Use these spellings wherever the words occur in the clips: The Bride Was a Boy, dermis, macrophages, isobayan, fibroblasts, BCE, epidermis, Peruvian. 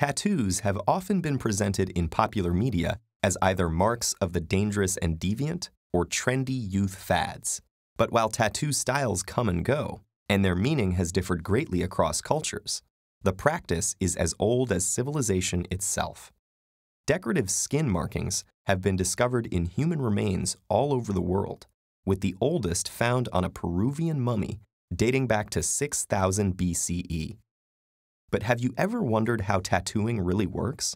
tattoos have often been presented in popular media as either marks of the dangerous and deviant or trendy youth fads. But while tattoo styles come and go, and their meaning has differed greatly across cultures, the practice is as old as civilization itself. Decorative skin markings have been discovered in human remains all over the world, with the oldest found on a Peruvian mummy dating back to 6000 BCE. But have you ever wondered how tattooing really works?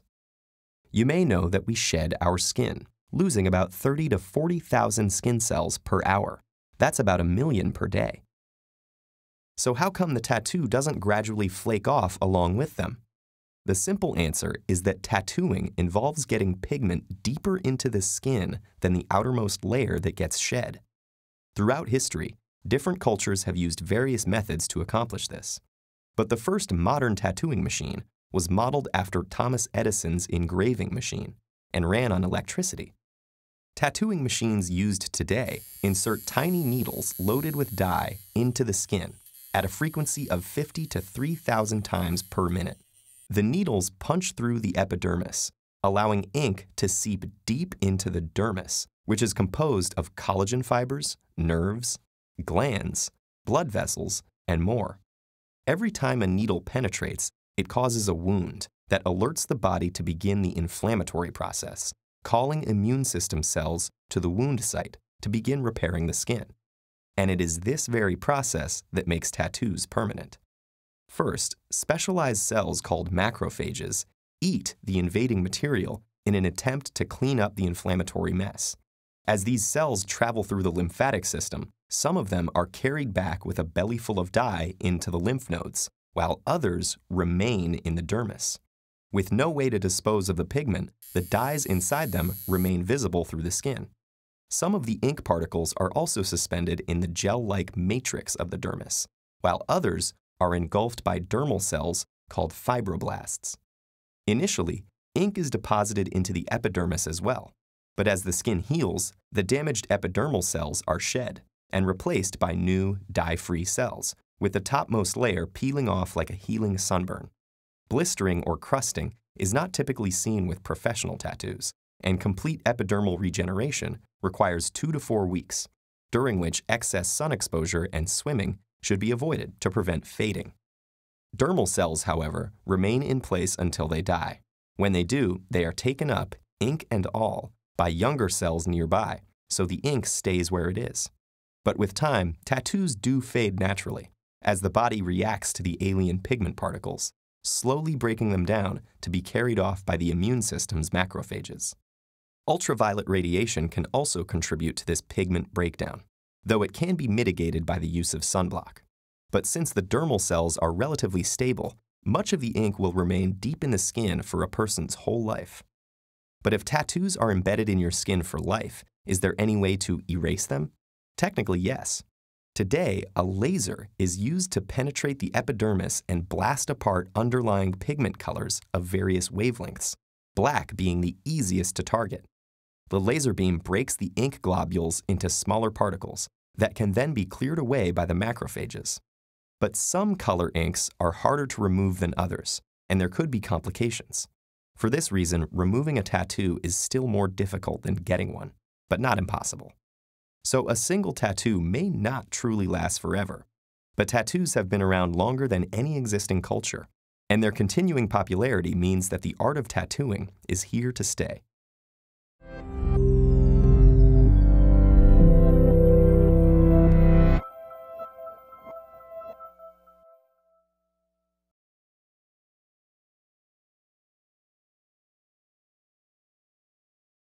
You may know that we shed our skin, losing about 30 to 40,000 skin cells per hour. That's about 1 million per day. So how come the tattoo doesn't gradually flake off along with them? The simple answer is that tattooing involves getting pigment deeper into the skin than the outermost layer that gets shed. Throughout history, different cultures have used various methods to accomplish this. But the first modern tattooing machine was modeled after Thomas Edison's engraving machine and ran on electricity. Tattooing machines used today insert tiny needles loaded with dye into the skin at a frequency of 50 to 3,000 times per minute. The needles punch through the epidermis, allowing ink to seep deep into the dermis, which is composed of collagen fibers, nerves, glands, blood vessels, and more. Every time a needle penetrates, it causes a wound that alerts the body to begin the inflammatory process, calling immune system cells to the wound site to begin repairing the skin. And it is this very process that makes tattoos permanent. First, specialized cells called macrophages eat the invading material in an attempt to clean up the inflammatory mess. As these cells travel through the lymphatic system, some of them are carried back with a bellyful of dye into the lymph nodes, while others remain in the dermis. With no way to dispose of the pigment, the dyes inside them remain visible through the skin. Some of the ink particles are also suspended in the gel-like matrix of the dermis, while others are engulfed by dermal cells called fibroblasts. Initially, ink is deposited into the epidermis as well, but as the skin heals, the damaged epidermal cells are shed and replaced by new dye-free cells, with the topmost layer peeling off like a healing sunburn. Blistering or crusting is not typically seen with professional tattoos, and complete epidermal regeneration requires 2 to 4 weeks, during which excess sun exposure and swimming should be avoided to prevent fading. Dermal cells, however, remain in place until they die. When they do, they are taken up, ink and all, by younger cells nearby, so the ink stays where it is. But with time, tattoos do fade naturally, as the body reacts to the alien pigment particles, slowly breaking them down to be carried off by the immune system's macrophages. Ultraviolet radiation can also contribute to this pigment breakdown, though it can be mitigated by the use of sunblock. But since the dermal cells are relatively stable, much of the ink will remain deep in the skin for a person's whole life. But if tattoos are embedded in your skin for life, is there any way to erase them? Technically, yes. Today, a laser is used to penetrate the epidermis and blast apart underlying pigment colors of various wavelengths, black being the easiest to target. The laser beam breaks the ink globules into smaller particles that can then be cleared away by the macrophages. But some color inks are harder to remove than others, and there could be complications. For this reason, removing a tattoo is still more difficult than getting one, but not impossible. So a single tattoo may not truly last forever, but tattoos have been around longer than any existing culture, and their continuing popularity means that the art of tattooing is here to stay.